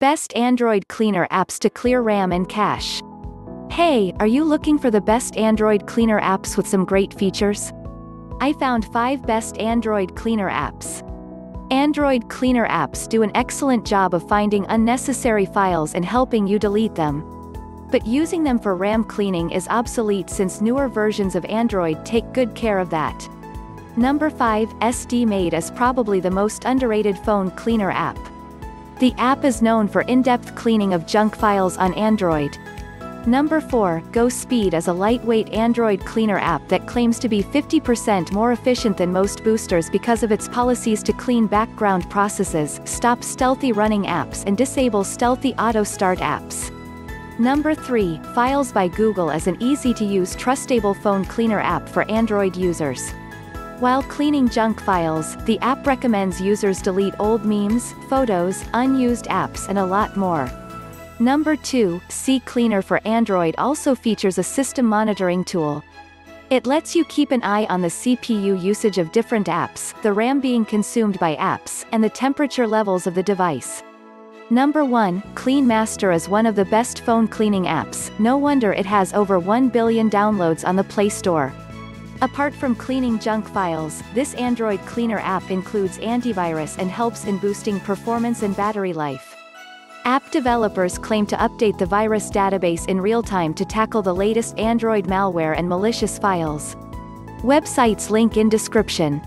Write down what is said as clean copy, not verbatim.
Best Android Cleaner apps to clear RAM and cache. Hey, are you looking for the best Android Cleaner apps with some great features? I found 5 best Android Cleaner apps. Android Cleaner apps do an excellent job of finding unnecessary files and helping you delete them. But using them for RAM cleaning is obsolete since newer versions of Android take good care of that. Number 5, SD Maid is probably the most underrated phone cleaner app. The app is known for in-depth cleaning of junk files on Android. Number 4, Go Speed is a lightweight Android cleaner app that claims to be 50% more efficient than most boosters because of its policies to clean background processes, stop stealthy running apps and disable stealthy auto-start apps. Number 3, Files by Google is an easy-to-use trustable phone cleaner app for Android users. While cleaning junk files, the app recommends users delete old memes, photos, unused apps and a lot more. Number 2, CCleaner for Android also features a system monitoring tool. It lets you keep an eye on the CPU usage of different apps, the RAM being consumed by apps, and the temperature levels of the device. Number 1, Clean Master is one of the best phone cleaning apps, no wonder it has over 1 billion downloads on the Play Store. Apart from cleaning junk files, this Android cleaner app includes antivirus and helps in boosting performance and battery life. App developers claim to update the virus database in real time to tackle the latest Android malware and malicious files. Websites link in description.